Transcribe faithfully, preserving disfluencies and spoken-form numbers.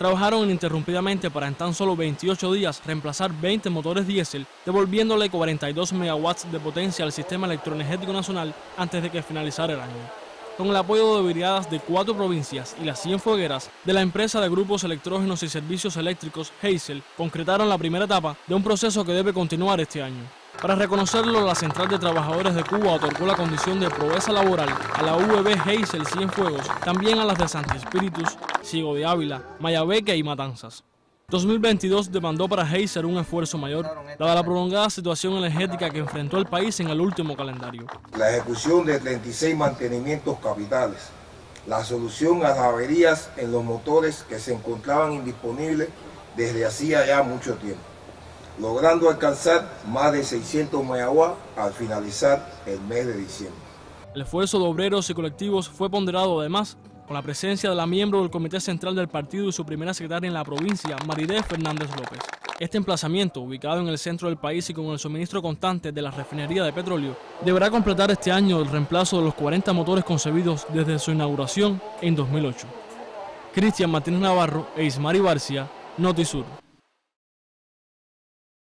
trabajaron ininterrumpidamente para en tan solo veintiocho días reemplazar veinte motores diésel, devolviéndole cuarenta y dos megawatts de potencia al sistema electroenergético nacional antes de que finalizara el año. Con el apoyo de brigadas de cuatro provincias y las Cienfuegueras de la empresa de grupos electrógenos y servicios eléctricos Geysel, concretaron la primera etapa de un proceso que debe continuar este año. Para reconocerlo, la Central de Trabajadores de Cuba otorgó la condición de proeza laboral a la U V B Geysel Cienfuegos, también a las de Santi Espíritus, Ciego de Ávila, Mayabeque y Matanzas. dos mil veintidós demandó para Geysel un esfuerzo mayor, dada la prolongada situación energética que enfrentó el país en el último calendario. La ejecución de treinta y seis mantenimientos capitales, la solución a las averías en los motores que se encontraban indisponibles desde hacía ya mucho tiempo, logrando alcanzar más de seiscientos megawatts al finalizar el mes de diciembre. El esfuerzo de obreros y colectivos fue ponderado además con la presencia de la miembro del Comité Central del Partido y su primera secretaria en la provincia, Maridé Fernández López. Este emplazamiento, ubicado en el centro del país y con el suministro constante de la refinería de petróleo, deberá completar este año el reemplazo de los cuarenta motores concebidos desde su inauguración en dos mil ocho. Cristian Martínez Navarro e Ismari Barcia, NotiSur.